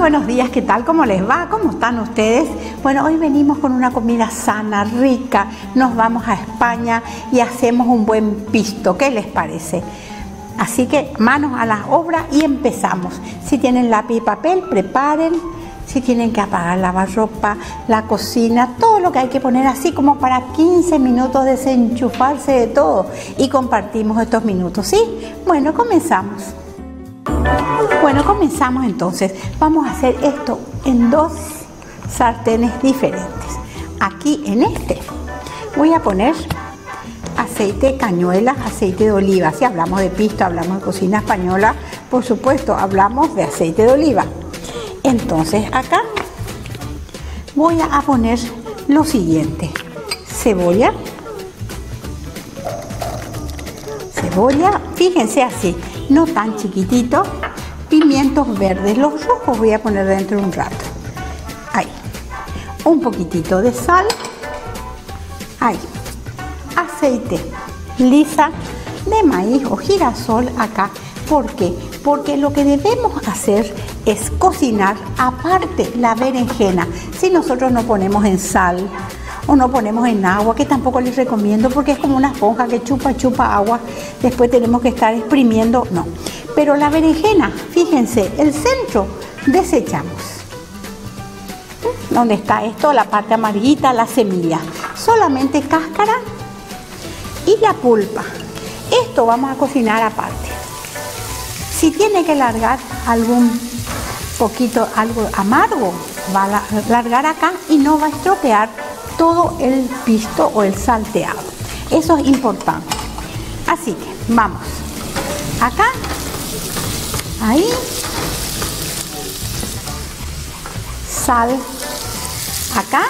buenos días, ¿qué tal? ¿Cómo les va? ¿Cómo están ustedes? Bueno, hoy venimos con una comida sana, rica, nos vamos a España y hacemos un buen pisto, ¿qué les parece? Así que manos a la obra y empezamos. Si tienen lápiz y papel, preparen, si tienen que apagar la lavarropa, la cocina, todo lo que hay que poner así como para 15 minutos desenchufarse de todo y compartimos estos minutos, ¿sí? Bueno, comenzamos. Bueno, comenzamos entonces. Vamos a hacer esto en dos sartenes diferentes. Aquí en este voy a poner aceite de cañuelas, aceite de oliva. Si hablamos de pisto, hablamos de cocina española, por supuesto, hablamos de aceite de oliva. Entonces acá voy a poner lo siguiente: cebolla. Cebolla, fíjense así, no tan chiquitito. Pimientos verdes, los rojos voy a poner dentro de un rato. Ahí. Un poquitito de sal. Ahí. Aceite lisa de maíz o girasol acá. ¿Por qué? Porque lo que debemos hacer es cocinar aparte la berenjena. Si nosotros no ponemos en sal o no ponemos en agua, que tampoco les recomiendo porque es como una esponja que chupa agua, después tenemos que estar exprimiendo, no. Pero la berenjena, fíjense, el centro desechamos. ¿Dónde está esto? La parte amarguita, la semilla. Solamente cáscara y la pulpa. Esto vamos a cocinar aparte. Si tiene que largar algún poquito, algo amargo, va a largar acá y no va a estropear todo el pisto o el salteado. Eso es importante. Así que vamos. Acá. Ahí, sal acá,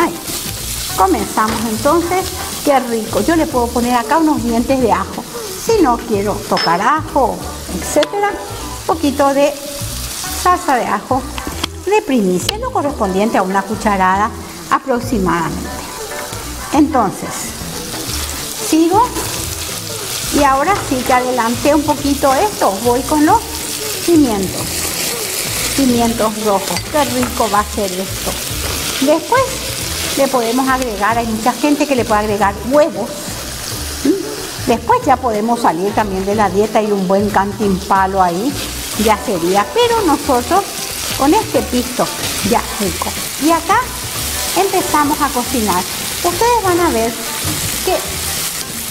ahí, comenzamos entonces, qué rico, yo le puedo poner acá unos dientes de ajo, si no quiero tocar ajo, etcétera, un poquito de salsa de ajo de Primicia, lo correspondiente a una cucharada aproximadamente, entonces, sigo y ahora sí que adelanté un poquito esto, voy con los pimientos rojos, qué rico va a ser esto. Después le podemos agregar, hay mucha gente que le puede agregar huevos, después ya podemos salir también de la dieta y un buen cantimpalo ahí, ya sería, pero nosotros con este pisto ya rico. Y acá empezamos a cocinar, ustedes van a ver que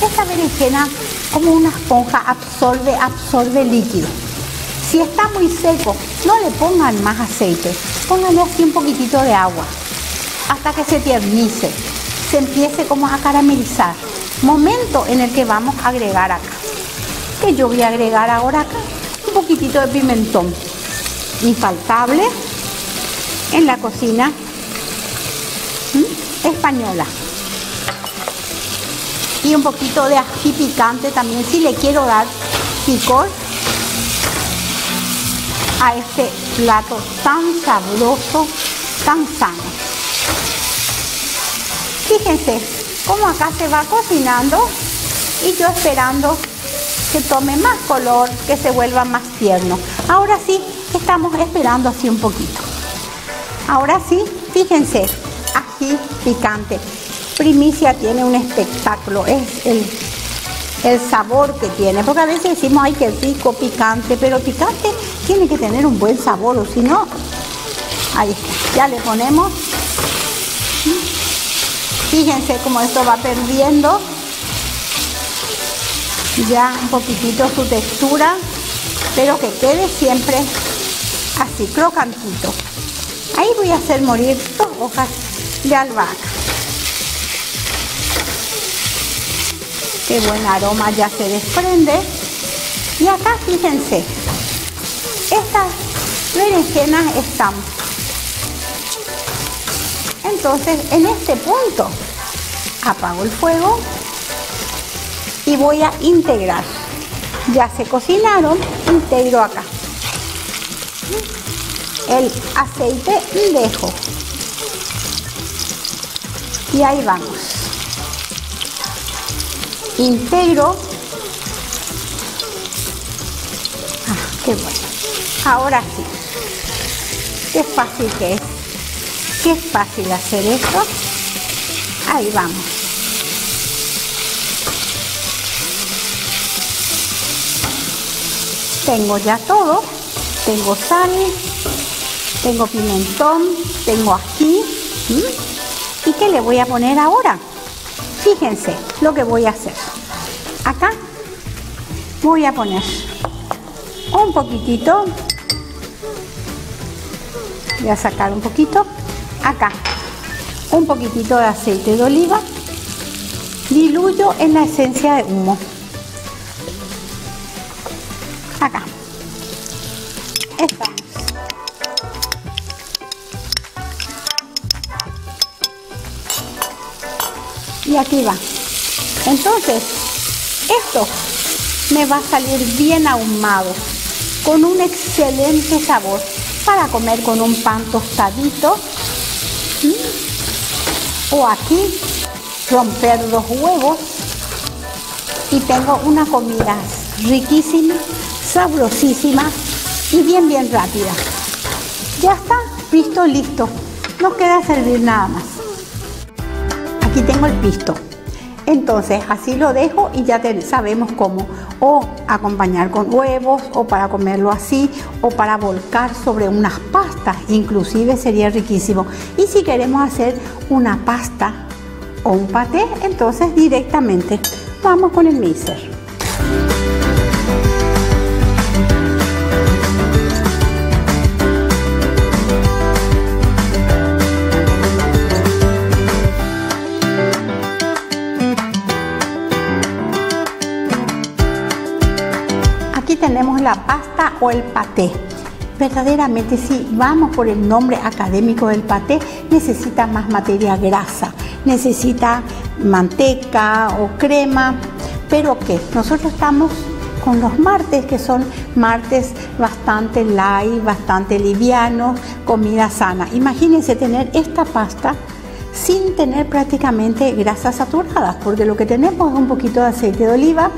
esta berenjena como una esponja absorbe líquido. Si está muy seco, no le pongan más aceite, pónganle así un poquitito de agua hasta que se tiernice, se empiece como a caramelizar. Momento en el que vamos a agregar acá, que yo voy a agregar ahora acá un poquitito de pimentón, infaltable en la cocina española. Y un poquito de ají picante también, si le quiero dar picor a este plato tan sabroso, tan sano. Fíjense cómo acá se va cocinando y yo esperando que tome más color, que se vuelva más tierno. Ahora sí, estamos esperando así un poquito. Ahora sí, fíjense, ají picante. Primicia tiene un espectáculo, es el sabor que tiene, porque a veces decimos, ay, qué rico, picante, pero picante tiene que tener un buen sabor, o si no, ahí está, ya le ponemos, fíjense cómo esto va perdiendo, ya un poquitito su textura, pero que quede siempre así, crocantito. Ahí voy a hacer morir dos hojas de albahaca. Qué buen aroma ya se desprende. Y acá fíjense, estas berenjenas están. Entonces en este punto apago el fuego y voy a integrar. Ya se cocinaron, integro acá. El aceite dejo. Y ahí vamos. Integro qué bueno. Ahora sí. Qué fácil que es. Qué fácil hacer esto. Ahí vamos. Tengo ya todo. Tengo sal, tengo pimentón, tengo ají. ¿Y qué le voy a poner ahora? Fíjense lo que voy a hacer. Acá voy a poner un poquitito. Voy a sacar un poquito. Acá un poquitito de aceite de oliva. Diluyo en la esencia de humo. Acá. Esta. Y aquí va. Entonces, esto me va a salir bien ahumado, con un excelente sabor, para comer con un pan tostadito. O aquí, romper dos huevos. Y tengo una comida riquísima, sabrosísima y bien, bien rápida. Ya está, pisto listo. Nos queda servir nada más. Aquí tengo el pisto, entonces así lo dejo y ya sabemos cómo o acompañar con huevos o para comerlo así o para volcar sobre unas pastas, inclusive sería riquísimo. Y si queremos hacer una pasta o un paté, entonces directamente vamos con el mixer. Tenemos la pasta o el paté. Verdaderamente, si vamos por el nombre académico del paté, necesita más materia grasa, necesita manteca o crema, pero que nosotros estamos con los martes, que son martes bastante light, bastante livianos, comida sana. Imagínense tener esta pasta sin tener prácticamente grasas saturadas, porque lo que tenemos es un poquito de aceite de oliva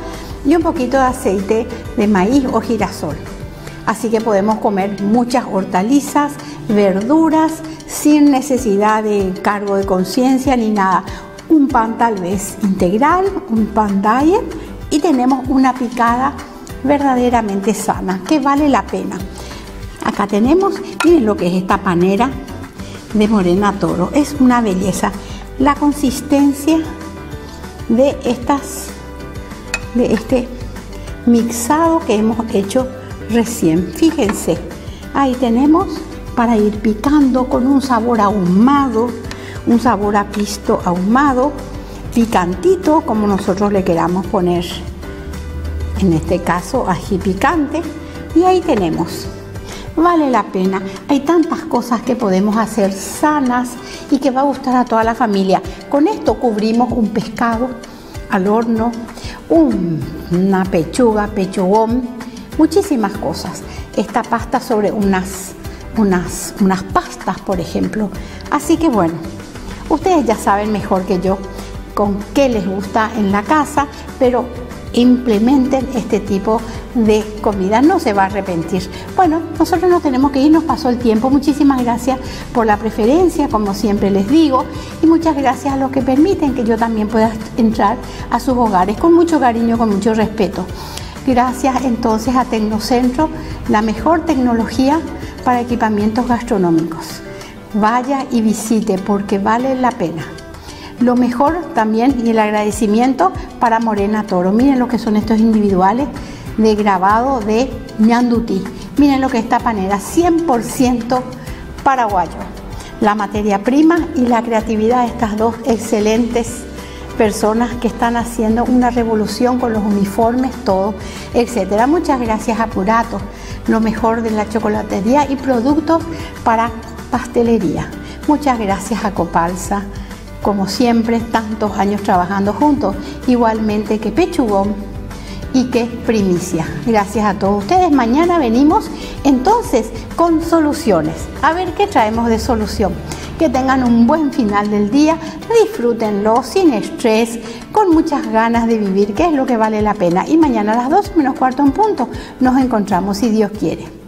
y un poquito de aceite de maíz o girasol. Así que podemos comer muchas hortalizas, verduras, sin necesidad de cargo de conciencia ni nada. Un pan tal vez integral, un pan diet, y tenemos una picada verdaderamente sana, que vale la pena. Acá tenemos, miren lo que es esta panera de Morena Toro. Es una belleza. La consistencia de este mixado que hemos hecho recién. Fíjense, ahí tenemos para ir picando con un sabor ahumado, un sabor a pisto ahumado, picantito, como nosotros le queramos poner, en este caso ají picante. Y ahí tenemos, vale la pena. Hay tantas cosas que podemos hacer sanas y que va a gustar a toda la familia. Con esto cubrimos un pescado al horno, una pechuga, pechugón, muchísimas cosas. Esta pasta sobre unas pastas, por ejemplo. Así que bueno, ustedes ya saben mejor que yo con qué les gusta en la casa, pero implementen este tipo de comida, no se va a arrepentir. Bueno, nosotros nos tenemos que ir, nos pasó el tiempo. Muchísimas gracias por la preferencia, como siempre les digo, y muchas gracias a los que permiten que yo también pueda entrar a sus hogares con mucho cariño, con mucho respeto. Gracias entonces a Tecnocentro, la mejor tecnología para equipamientos gastronómicos. Vaya y visite, porque vale la pena. Lo mejor también, y el agradecimiento para Morena Toro. Miren lo que son estos individuales de grabado de Ñandutí. Miren lo que es esta panera, 100% paraguayo. La materia prima y la creatividad de estas dos excelentes personas que están haciendo una revolución con los uniformes, todo, etcétera. Muchas gracias a Puratos, lo mejor de la chocolatería y productos para pastelería. Muchas gracias a Copalsa, como siempre, tantos años trabajando juntos, igualmente que Pechugón y que Primicia. Gracias a todos ustedes. Mañana venimos entonces con soluciones. A ver qué traemos de solución. que tengan un buen final del día, disfrútenlo sin estrés, con muchas ganas de vivir, que es lo que vale la pena. Y mañana a las 12:15 en punto nos encontramos, si Dios quiere.